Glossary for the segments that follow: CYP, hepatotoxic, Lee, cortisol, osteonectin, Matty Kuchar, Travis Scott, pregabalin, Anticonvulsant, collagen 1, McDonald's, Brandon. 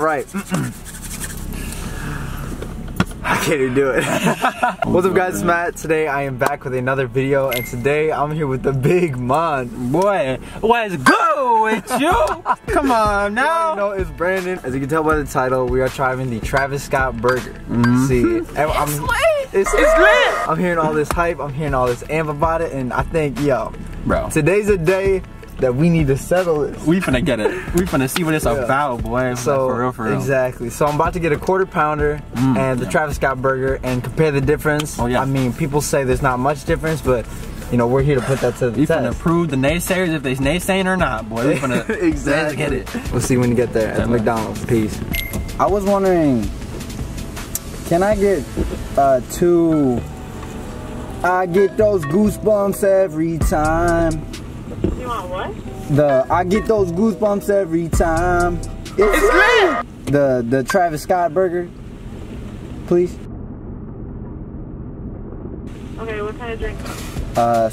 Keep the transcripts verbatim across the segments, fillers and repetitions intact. Right. I can't even do it. What's up guys, it's Matt. Today I am back with another video, and today I'm here with the big man. Boy, what's good with you? Come on now. You know, it's Brandon. As you can tell by the title, we are trying the Travis Scott burger. Mm-hmm. See, I'm, it's lit. It's, it's lit. I'm hearing all this hype, I'm hearing all this amp about it, and I think, yo, bro, today's a day that we need to settle this. We finna get it. We finna see what it's yeah. about, boy. So, for real, for real. Exactly. So I'm about to get a quarter pounder mm, and the yeah. Travis Scott burger and compare the difference. Oh yeah. I mean, people say there's not much difference, but you know, we're here to put that to the you test. You finna prove the naysayers if they naysaying or not, boy. We finna exactly. get it. We'll see when you get there at McDonald's. Peace. I was wondering, can I get uh, two? I get those goosebumps every time. You want what? The I get those goosebumps every time. It's, it's lit. The the Travis Scott burger, please. Okay, what kind of drink? Uh,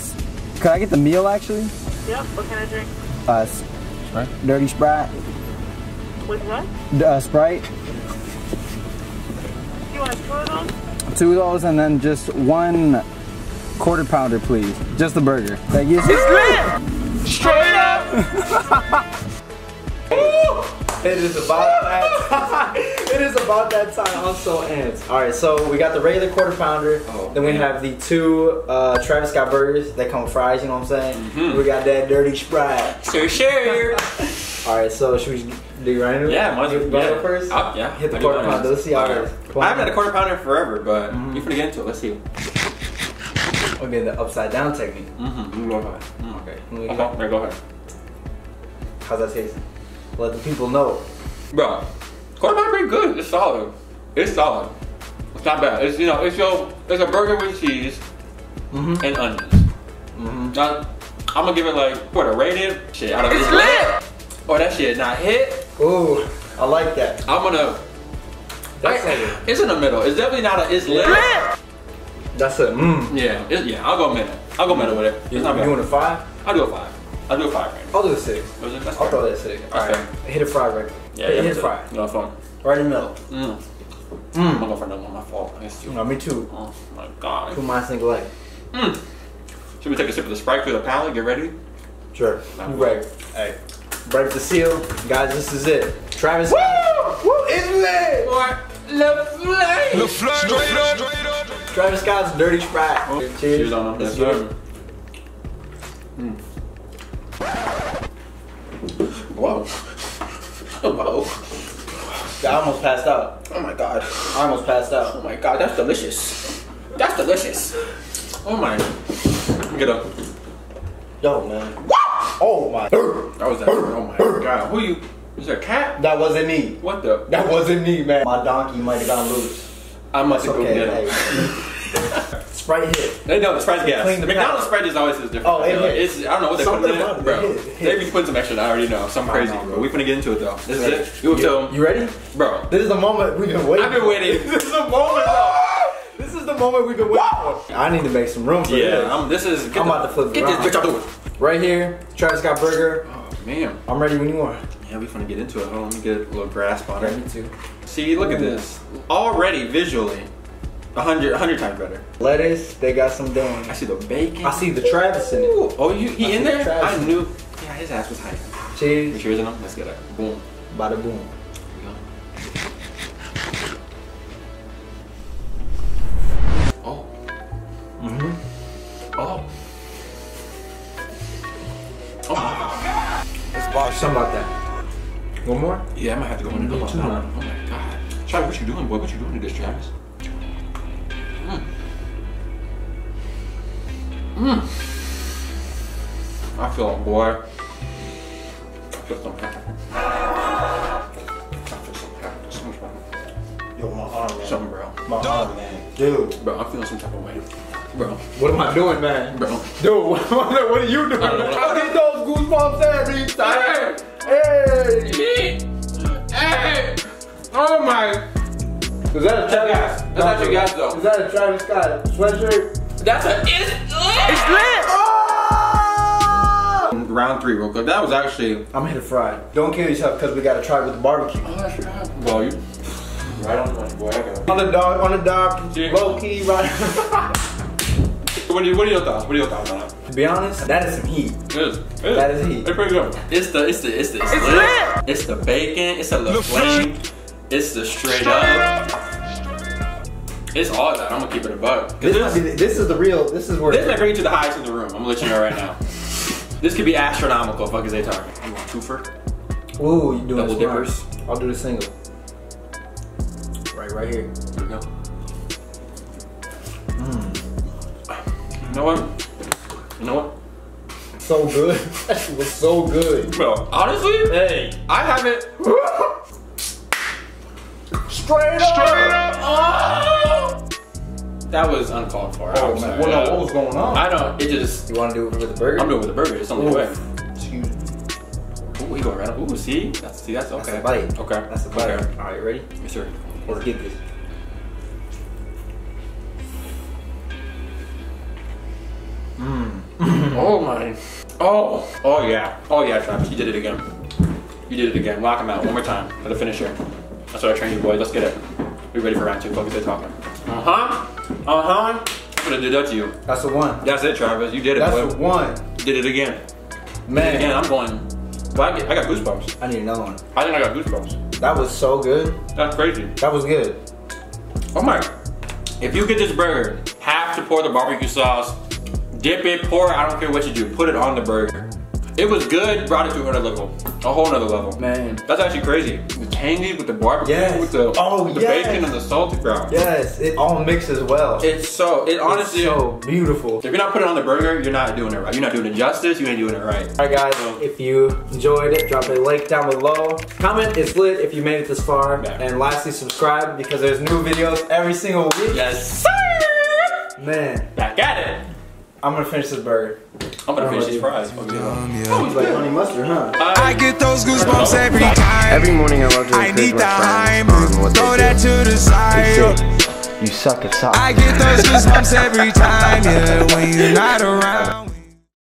could I get the meal actually? Yep. What kind of drink? Uh, Sprite. Dirty Sprite. With what? Uh, Sprite. Do you want two of those? Two of those, and then just one quarter pounder, please. Just the burger. That gets it's lit. Straight up! It is about that It is about that time. I'm so amped. Alright, so we got the regular quarter pounder. Oh, then we man. have the two uh, Travis Scott burgers that come with fries, you know what I'm saying? Mm-hmm. We got that dirty Sprite. Sure, sure. Alright, so should we do right into it? Yeah, might as well go first? Uh, yeah. Hit the quarter pounder. Let's see how it is. I haven't had a quarter pounder in forever, but mm-hmm. you finna get into it. Let's see. Okay, the upside down technique. Mm-hmm. Mm-hmm. Okay. Okay. Okay, go ahead. How's that taste? Let the people know. Bro, quarter pounder pretty good. It's solid. It's solid. It's not bad. It's you know, it's your it's a burger with cheese mm-hmm. and onions. Mm-hmm. Now, I'm gonna give it like what a rated shit out of it's lit. lit. Oh, that shit not hit. Ooh, I like that. I'm gonna. That's I, it. It's in the middle. It's definitely not a. It's lit. lit. That's it. Mm. Yeah, it, yeah. I'll go middle. I'll go middle with it. You doing a five? I'll do a five. I'll do a five. Right? I'll do a six. I'll fair. throw that a six. All right. Hit a five right. Yeah, hit, yeah, hit a five. No phone. Right in the middle. Mm. Mm. I'm going for another one. My fault. No, me too. Oh my god. Two my single leg. Mm. Should we take a sip of the Sprite for the palate? Get ready. Sure. You ready? Hey, break the seal, guys. This is it. Travis. Woo! Woo! It's lit. Or Le Flay. Le Flay. Straight up. Straight up. Travis Scott's dirty Sprite. Oh, cheers. Cheers on this burger. Mm. Whoa. Whoa. I almost passed out. Oh my god. I almost passed out. Oh my god, that's delicious. That's delicious. Oh my. Get up. Yo, man. Oh my. That was that. Oh my god. Who you? Is there a cat? That wasn't me. What the? That wasn't me, man. My donkey might have gone loose. I must have okay, go get hey. Sprite hit. They know the Sprite's gas. The McDonald's Sprite is always different. Oh, it it's, I don't know what they Something put in it, bro. It hit, hit. They be putting some extra. I already know. Something crazy. Know, but we finna get into it though. This ready? is it. You, yeah. you ready, bro? This is the moment we've been waiting. I've been waiting. This is the moment. Though. This is the moment we've been waiting for. I need to make some room for yeah, this. Yeah, this is. I'm the, about to flip get this bitch out. Right here, Travis Scott burger. Oh man, I'm ready when you are. Yeah, we finna get into it. Hold on, let me get a little grasp on it. Yeah, me too. See, look Ooh. at this. Already visually, a hundred, a hundred times better. Lettuce, they got some dough. I see the bacon. I see the Travis in it. Ooh. Oh, you he I in there? The I knew. Yeah, his ass was hype. Cheers. Cheers on him. Let's get it. Boom. Bada boom. Oh. Mhm. Oh. Oh. Oh. Let's watch something about that. One more? Yeah, I might have to go in and go too. Oh my god. Travis, what you doing, boy? What you doing to this, Travis? Mmm. Mmm. I feel it, boy. I feel some happiness. I feel some happiness. So much happiness. Yo, my arm, man. Something, bro. My arm, man. Dude. Bro, I'm feeling some type of way. Bro. What am I doing, man? Bro. Dude, what are you doing? I get those goosebumps every time. Hey! Hey! Hey! Oh my! Is that a Travis? That's not your guys though. Is that a Travis Scott sweatshirt? That's a. It's lit! It's lit! Oh! from round three real quick. That was actually... I'm gonna fry. Don't kill yourself because we gotta try it with the barbecue. Oh, that's right. Well, you... Right on the boy, I got on the dog, on the dog, yeah. Low key, right on What are, you, what are your thoughts? What are your thoughts on that? To be honest, that is some heat. It is. It is. That is heat. It's pretty good. It's the, it's the, it's the, it's, it's lit. Lit. It's the bacon. It's a little flame. It's the straight, straight up. up. It's all that. I'm gonna keep it a buck. This, this, the, this is the real. This is where. This might bring you to the highest in the room. I'm gonna let you know right now. This could be astronomical. Fuck is they talking? I'm going twofer. Ooh, you doing double dippers? I'll do the single. Right, right here. There you go. Mm. You know what? You know what? So good. That was so good. Bro, honestly, hey, I haven't. Straight up. Straight up. Oh. That was uncalled for. Oh, was man. Well, no, what was going on? I don't. It just. You want to do it with the burger? I'm doing it with the burger. It's only way. Excuse me. Ooh, he going right up. Ooh, see? That's, see, that's okay. That's a bite. Okay. That's a bite. Okay. All right, ready? Yes, sir. Let's get this. Mm. Oh my. Oh. Oh yeah. Oh yeah, Travis. You did it again. You did it again. Lock him out one more time for the finisher. That's what I trained you, boy. Let's get it. We ready for round two. Focus on talking. Uh huh. Uh huh. I'm gonna do that to you. That's the one. That's it, Travis. You did it, That's boy. That's the one. You did it again. Man. Again, I'm going. Well, I, get, I got goosebumps. I need another one. I think I got goosebumps. That was so good. That's crazy. That was good. Oh my. If you get this burger, have to pour the barbecue sauce. Dip it, pour it, I don't care what you do. Put it on the burger. It was good, brought it to another level. A whole nother level. Man. That's actually crazy. The tangy with the barbecue, yes. with the, oh, with the yes. bacon and the salty brown. Yes, it all mixes well. It's so, it honestly. It's so beautiful. If you're not putting it on the burger, you're not doing it right. You're not doing it justice, you ain't doing it right. All right guys, so, if you enjoyed it, drop a like down below. Comment is lit if you made it this far. Man. And lastly, subscribe because there's new videos every single week. Yes, sir. Man. Back at it. I'm gonna finish this burger. I'm gonna finish these fries. Fuck you. Oh, he's like honey mustard, huh? I get those goosebumps every time. Every morning I love to I need the Heimer. Throw that to the side. You suck at socks. I get those goosebumps every time, yeah, when you're not around.